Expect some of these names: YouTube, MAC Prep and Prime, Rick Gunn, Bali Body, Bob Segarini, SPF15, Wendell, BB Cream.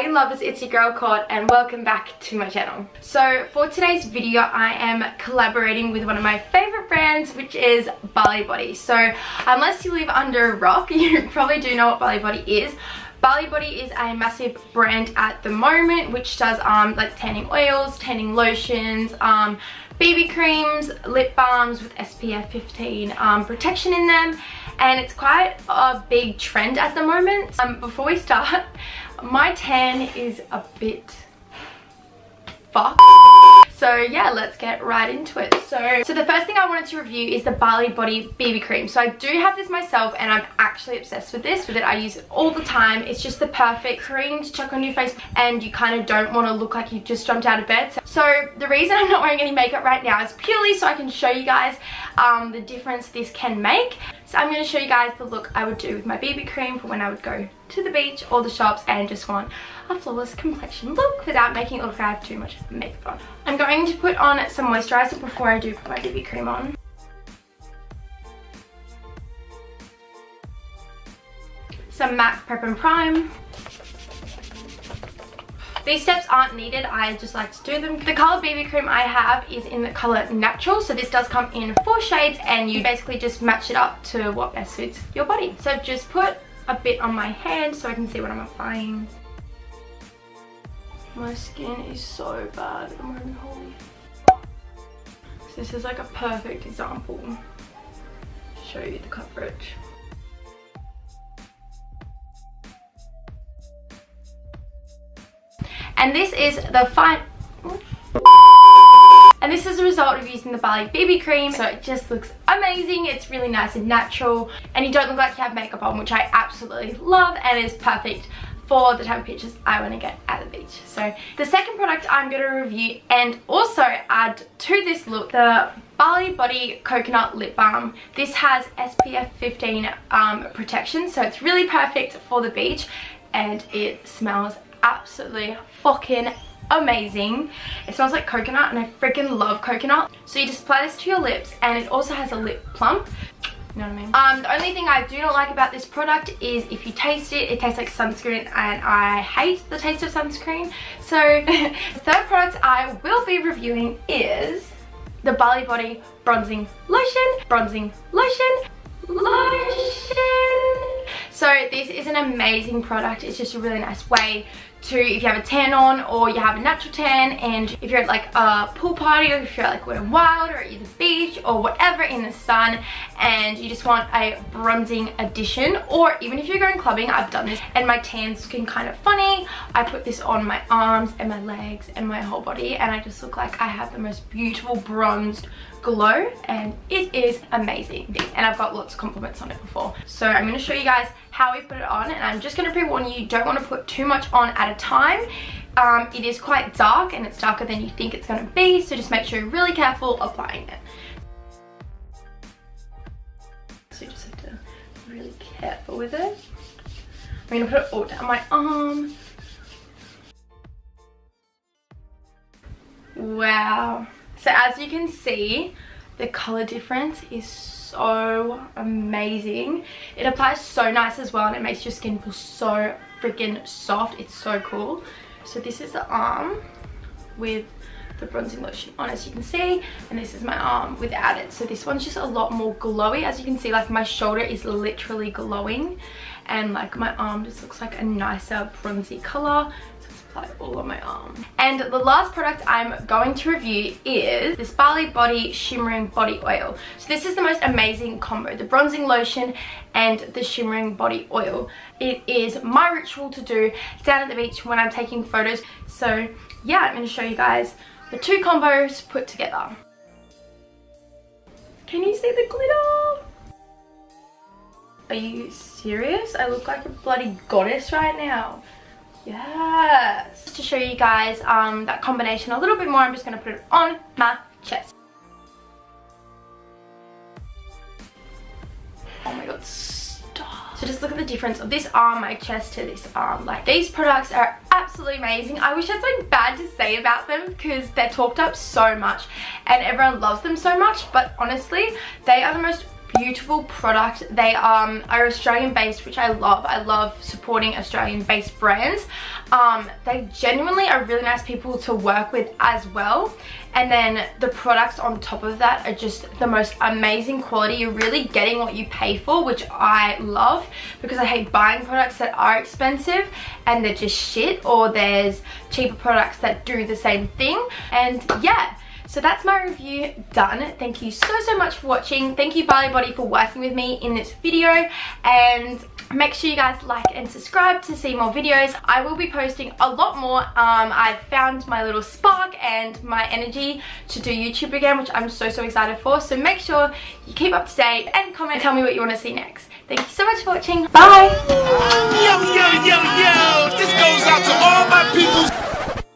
Hey lovers, it's your girl Cord and welcome back to my channel. So for today's video I am collaborating with one of my favourite brands, which is Bali Body. So unless you live under a rock, you probably do know what Bali Body is. Bali Body is a massive brand at the moment which does like tanning oils, tanning lotions, BB creams, lip balms with SPF 15 protection in them, and it's quite a big trend at the moment. Before we start, my tan is a bit fucked. So yeah, let's get right into it. So the first thing I wanted to review is the Bali Body BB cream. So I do have this myself and I'm actually obsessed with it. I use it all the time. It's just the perfect cream to chuck on your face and you kind of don't want to look like you just jumped out of bed. So the reason I'm not wearing any makeup right now is purely so I can show you guys the difference this can make. So I'm going to show you guys the look I would do with my BB cream for when I would go to the beach or the shops and just want a flawless complexion look without making it look like I have too much makeup on. I'm going to put on some moisturizer before I do put my BB cream on. Some MAC Prep and Prime. These steps aren't needed, I just like to do them. The colour BB cream I have is in the colour Natural, so this does come in 4 shades and you basically just match it up to what best suits your body. So just put a bit on my hand so I can see what I'm applying. My skin is so bad at the moment, holy fuck. So this is like a perfect example to show you the coverage. And this is the result of using the Bali BB cream. So it just looks amazing. It's really nice and natural. And you don't look like you have makeup on, which I absolutely love and is perfect for the type of pictures I want to get at the beach. So the second product I'm going to review and also add to this look, the Bali Body Coconut Lip Balm. This has SPF 15 protection, so it's really perfect for the beach and it smells absolutely fucking amazing. It smells like coconut and I freaking love coconut. So you just apply this to your lips and it also has a lip plump. You know what I mean? The only thing I do not like about this product is if you taste it, it tastes like sunscreen and I hate the taste of sunscreen. So the third product I will be reviewing is the Bali Body Bronzing Lotion. So this is an amazing product. It's just a really nice way to, if you have a tan on or you have a natural tan and if you're at like a pool party or if you're at like Wet n Wild or at the beach or whatever in the sun and you just want a bronzing addition, or even if you're going clubbing, I've done this and my tan's looking kind of funny, I put this on my arms and my legs and my whole body and I just look like I have the most beautiful bronzed glow and it is amazing. And I've got lots of compliments on it before. So I'm going to show you guys how we put it on, and I'm just going to pre-warn you, you don't want to put too much on at a time. It is quite dark and it's darker than you think it's going to be, so just make sure you're really careful applying it. So you just have to be really careful with it. I'm going to put it all down my arm. Wow. So as you can see, the colour difference is so amazing. It applies so nice as well and it makes your skin feel so freaking soft. It's so cool. So this is the arm with the bronzing lotion on, as you can see, and this is my arm without it. So this one's just a lot more glowy. As you can see, like my shoulder is literally glowing and like my arm just looks like a nicer bronzy colour. Apply it all on my arm. And the last product I'm going to review is this Bali Body Shimmering Body Oil. So this is the most amazing combo, the bronzing lotion and the shimmering body oil. It is my ritual to do down at the beach when I'm taking photos. So yeah, I'm going to show you guys the two combos put together. Can you see the glitter? Are you serious? I look like a bloody goddess right now. Yes. Just to show you guys that combination a little bit more, I'm just going to put it on my chest. Oh my god, stop. So just look at the difference of this arm, my chest, to this arm. Like, these products are absolutely amazing. I wish I had something bad to say about them because they're talked up so much and everyone loves them so much, but honestly, they are the most beautiful product. They are Australian based, which I love. I love supporting Australian based brands. They genuinely are really nice people to work with as well. And then the products on top of that are just the most amazing quality. You're really getting what you pay for, which I love, because I hate buying products that are expensive and they're just shit, or there's cheaper products that do the same thing. And yeah, so that's my review done. Thank you so much for watching. Thank you Bali Body for working with me in this video, and make sure you guys like and subscribe to see more videos. I will be posting a lot more. I've found my little spark and my energy to do YouTube again, which I'm so excited for. So make sure you keep up to date and comment and tell me what you want to see next. Thank you so much for watching. Bye. Yo, yo, yo, yo. This goes out to all my people.